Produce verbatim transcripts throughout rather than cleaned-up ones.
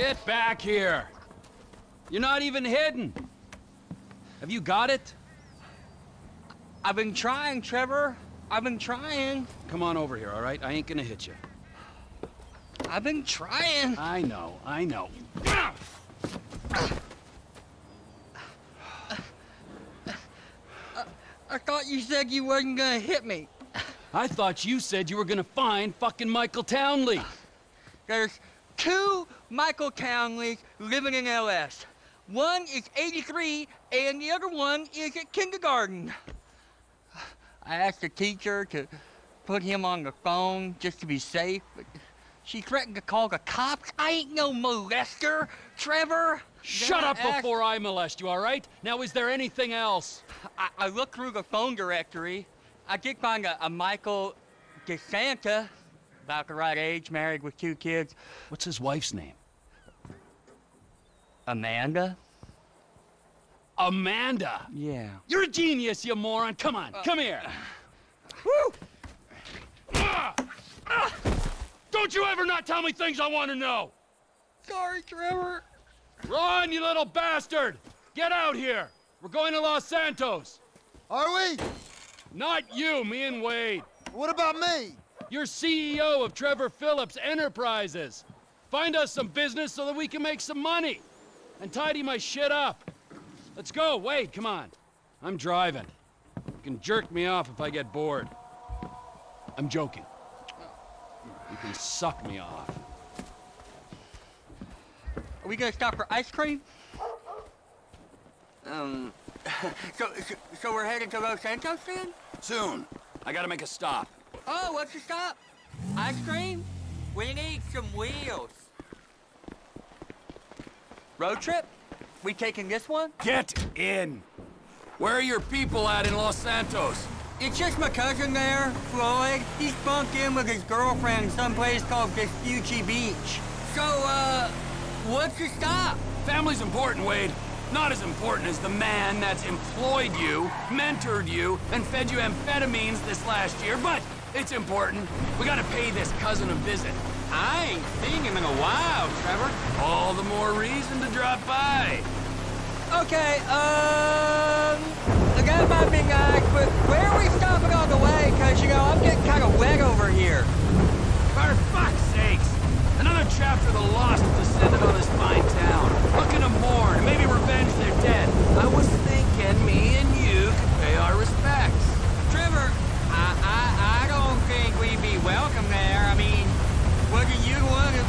Get back here! You're not even hidden! Have you got it? I've been trying, Trevor. I've been trying. Come on over here, all right? I ain't gonna hit you. I've been trying. I know, I know. I thought you said you wasn't gonna hit me. I thought you said you were gonna find fucking Michael Townley. There's two Michael Townleys living in L S. One is eighty-three, and the other one is at kindergarten. I asked the teacher to put him on the phone just to be safe, but she threatened to call the cops. I ain't no molester, Trevor. Shut up before I molest you, all right? Now, is there anything else? I, I looked through the phone directory. I did find a, a Michael DeSanta, about the right age, married with two kids. What's his wife's name? Amanda. Amanda? Yeah. You're a genius, you moron. Come on, uh, come here. Woo! Ah! Ah! Don't you ever not tell me things I want to know! Sorry, Trevor. Run, you little bastard! Get out here! We're going to Los Santos. Are we? Not you, me and Wade. What about me? You're C E O of Trevor Phillips Enterprises. Find us some business so that we can make some money. And tidy my shit up. Let's go, Wade, come on. I'm driving. You can jerk me off if I get bored. I'm joking. You can suck me off. Are we gonna stop for ice cream? Um, so, so, so we're headed to Los Santos then? Soon. I gotta make a stop. Oh, what's the stop? Ice cream? We need some wheels. Road trip? We taking this one? Get in! Where are your people at in Los Santos? It's just my cousin there, Floyd. He's bunked in with his girlfriend someplace called Vespucci Beach. So, uh, what's the stop? Family's important, Wade. Not as important as the man that's employed you, mentored you, and fed you amphetamines this last year, but it's important. We gotta pay this cousin a visit. I ain't seen him in a while, Trevor. All the more reason to drop by. Okay, um, I got my big eye, but where are we stopping on the way? Cause, you know, I'm getting kind of wet over here. For fuck's sakes! Another chapter of the lost have descended on this fine town, looking to mourn and maybe revenge their dead. I was thinking me and you could pay our respects. Trevor, I, I, I don't think we'd be welcome there. I mean, what do you want to...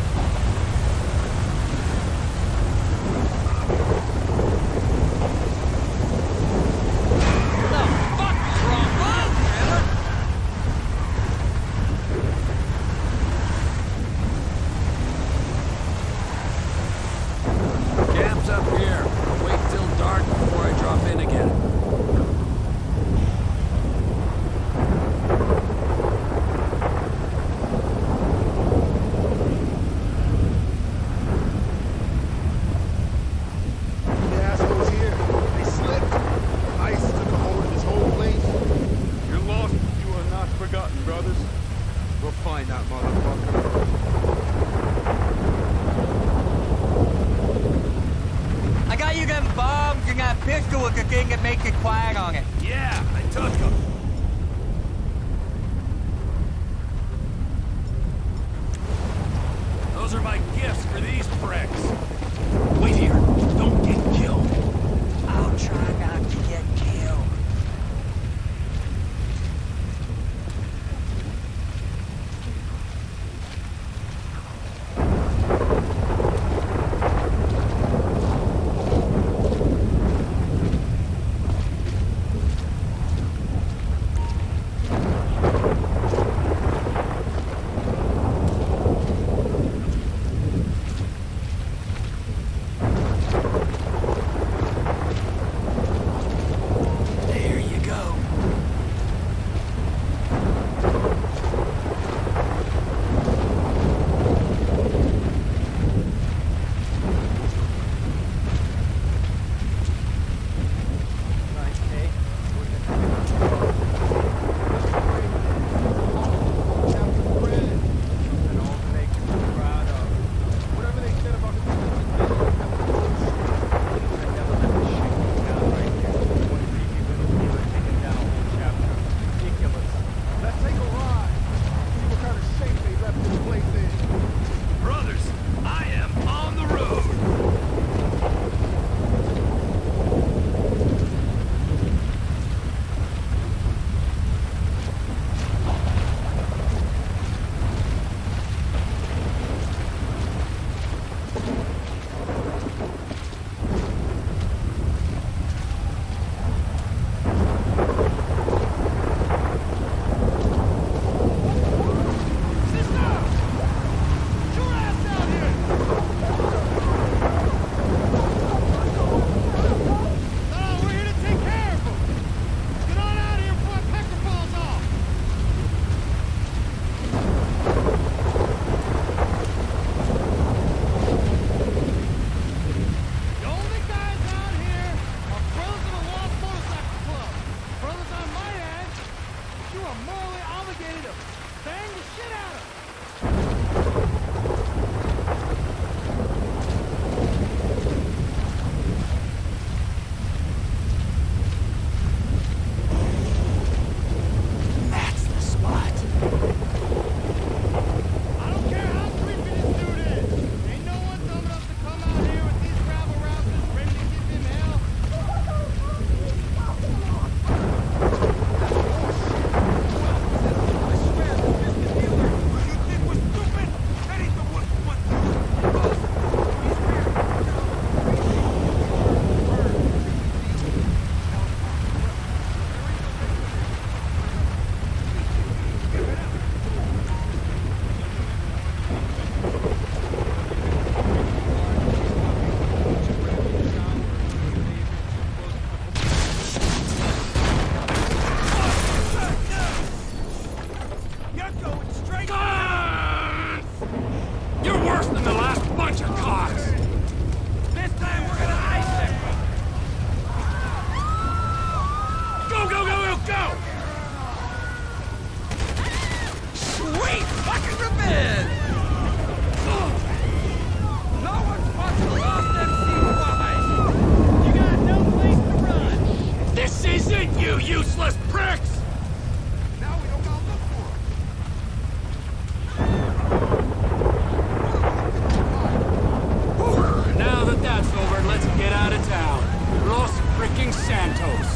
Santos.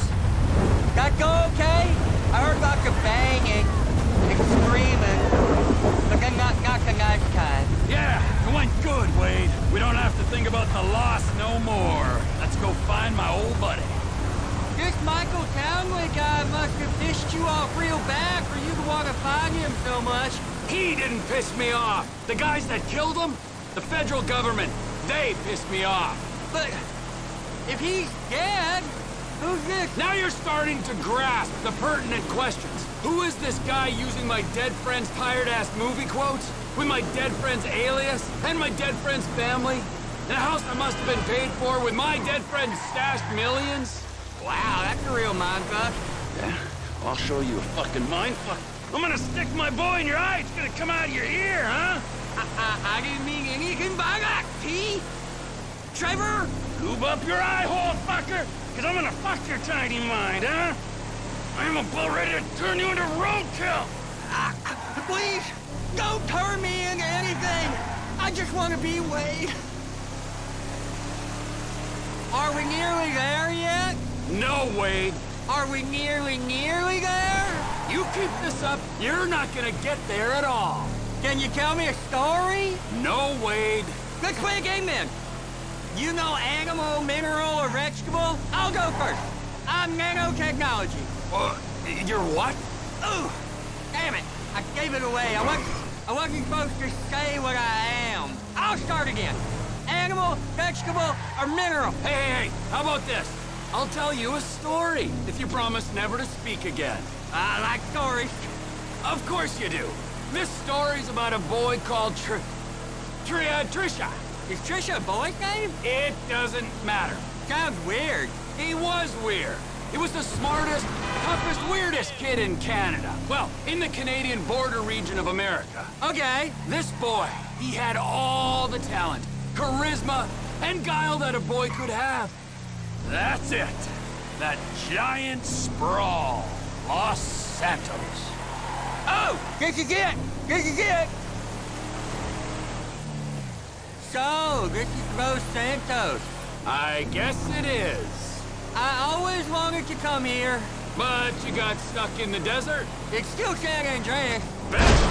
That go okay? I heard about you banging and screaming. Like a knock-knock-a-knife kind. Yeah, it went good, Wade. We don't have to think about the loss no more. Let's go find my old buddy. This Michael Townley guy must have pissed you off real bad for you to want to find him so much. He didn't piss me off. The guys that killed him? The federal government. They pissed me off. But if he's dead, who's this? Now you're starting to grasp the pertinent questions. Who is this guy using my dead friend's tired-ass movie quotes? With my dead friend's alias? And my dead friend's family? And a house that must have been paid for with my dead friend's stashed millions? Wow, that's a real mindfuck. Yeah, I'll show you a fucking mindfuck. I'm gonna stick my boy in your eye. It's gonna come out of your ear, huh? I, I, I didn't mean anything by that, T. Trevor, goob up your eye hole, fucker, because I'm gonna fuck your tiny mind, huh? I'm about ready to turn you into roadkill. Uh, please, don't turn me into anything. I just want to be Wade. Are we nearly there yet? No, Wade. Are we nearly, nearly there? You keep this up, you're not gonna get there at all. Can you tell me a story? No, Wade. Let's play a game then. You know animal, mineral, or vegetable? I'll go first. I'm nanotechnology. Uh, you're what? Ooh, damn it. I gave it away. I wasn't, I wasn't supposed to say what I am. I'll start again. Animal, vegetable, or mineral? Hey, hey, hey, how about this? I'll tell you a story if you promise never to speak again. I like stories. Of course you do. This story's about a boy called Tr... Tr... Uh, Trisha. Is Trisha a boy's name? It doesn't matter. Sounds weird. He was weird. He was the smartest, toughest, weirdest kid in Canada. Well, in the Canadian border region of America. Okay. This boy, he had all the talent, charisma, and guile that a boy could have. That's it. That giant sprawl. Los Santos. Oh! This is it! This is it! So, this is Los Santos. I guess it is. I always wanted to come here. But you got stuck in the desert? It's still San Andreas. Best,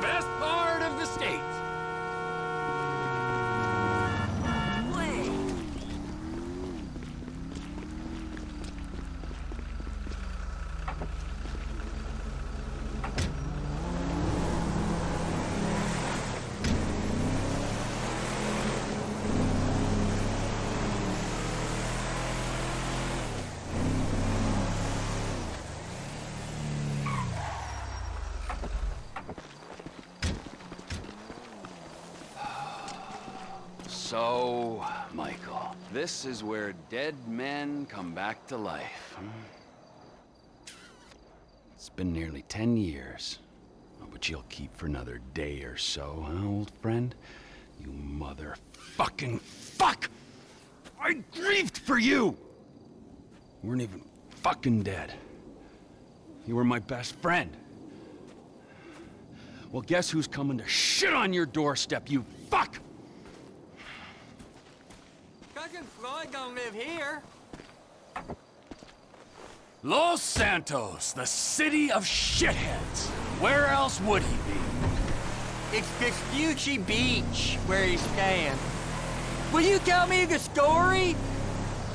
best part of the state. So, Michael, this is where dead men come back to life, hmm? It's been nearly ten years, but you'll keep for another day or so, huh, old friend? You motherfucking fuck! I grieved for you! You weren't even fucking dead. You were my best friend. Well, guess who's coming to shit on your doorstep, you fuck! Floyd don't live here. Los Santos, the city of shitheads. Where else would he be? It's Vespucci Beach where he's staying. Will you tell me the story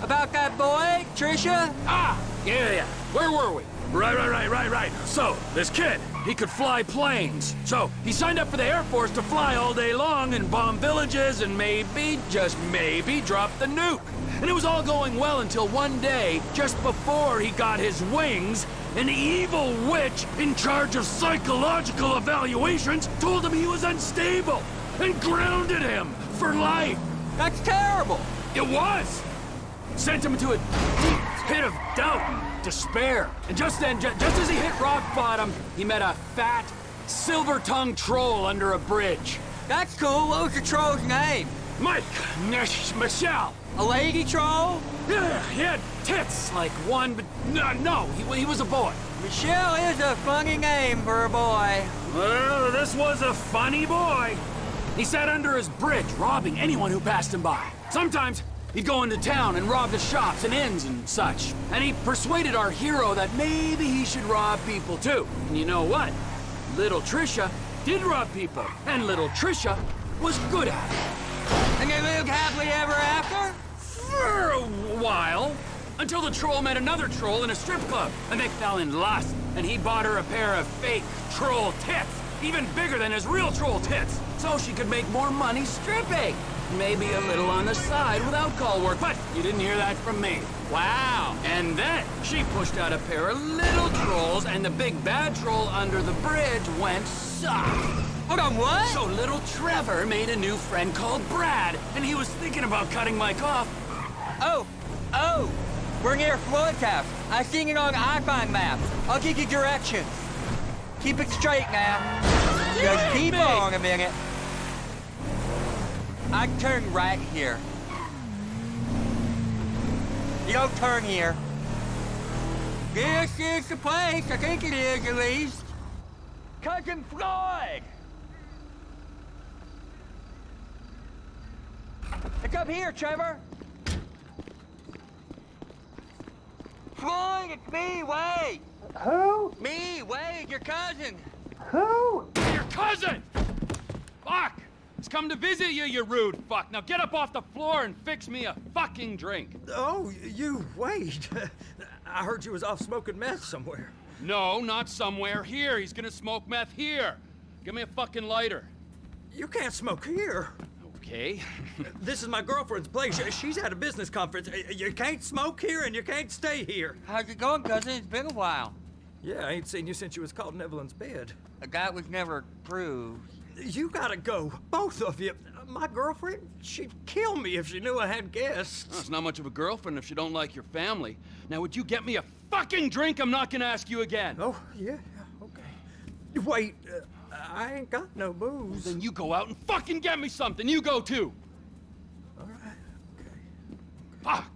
about that boy, Trisha? Ah, yeah, yeah. Where were we? Right, right, right, right, right. So, this kid, he could fly planes. So, he signed up for the Air Force to fly all day long and bomb villages and maybe, just maybe, drop the nuke. And it was all going well until one day, just before he got his wings, an evil witch in charge of psychological evaluations told him he was unstable and grounded him for life. That's terrible. It was. Sent him into a deep pit of doubt. Despair. And just then, ju just as he hit rock bottom, he met a fat, silver-tongued troll under a bridge. That's cool. What was the troll's name? Mike. Michelle. A lady troll? Yeah, he had tits like one, but no, no he, he was a boy. Michelle is a funny name for a boy. Well, this was a funny boy. He sat under his bridge, robbing anyone who passed him by. Sometimes He'd go into town and rob the shops and inns and such. And he persuaded our hero that maybe he should rob people too. And you know what? Little Trisha did rob people. And little Trisha was good at it. And they lived happily ever after? For a while. Until the troll met another troll in a strip club. And they fell in lust. And he bought her a pair of fake troll tits. Even bigger than his real troll tits. So she could make more money stripping. Maybe a little on the side without call work, but you didn't hear that from me. Wow. And then she pushed out a pair of little trolls, and the big bad troll under the bridge went sock. Hold on, what? So little Trevor made a new friend called Brad, and he was thinking about cutting Mike off. Oh, oh, we're near Floyd's house. I seen it on iPhone maps. I'll give you directions. Keep it straight now. Just keep on a minute. I turn right here. You don't turn here. This is the place, I think it is at least. Cousin Floyd! It's up here, Trevor. Floyd, it's me, Wade. Who? Me, Wade, your cousin. Who? Your cousin! Fuck! Come to visit you, you rude fuck. Now get up off the floor and fix me a fucking drink. Oh, you, Wade. I heard you was off smoking meth somewhere. No, not somewhere. Here. He's gonna smoke meth here. Give me a fucking lighter. You can't smoke here. Okay. This is my girlfriend's place. She's at a business conference. You can't smoke here and you can't stay here. How's it going, cousin? It's been a while. Yeah, I ain't seen you since you was caught in Evelyn's bed. A guy was never proved. You gotta go, both of you. My girlfriend, she'd kill me if she knew I had guests. Well, it's not much of a girlfriend if she don't like your family. Now, would you get me a fucking drink? I'm not gonna ask you again. Oh, yeah, okay. Wait, uh, I ain't got no booze. Well, then you go out and fucking get me something. You go, too. All right, okay. Fuck!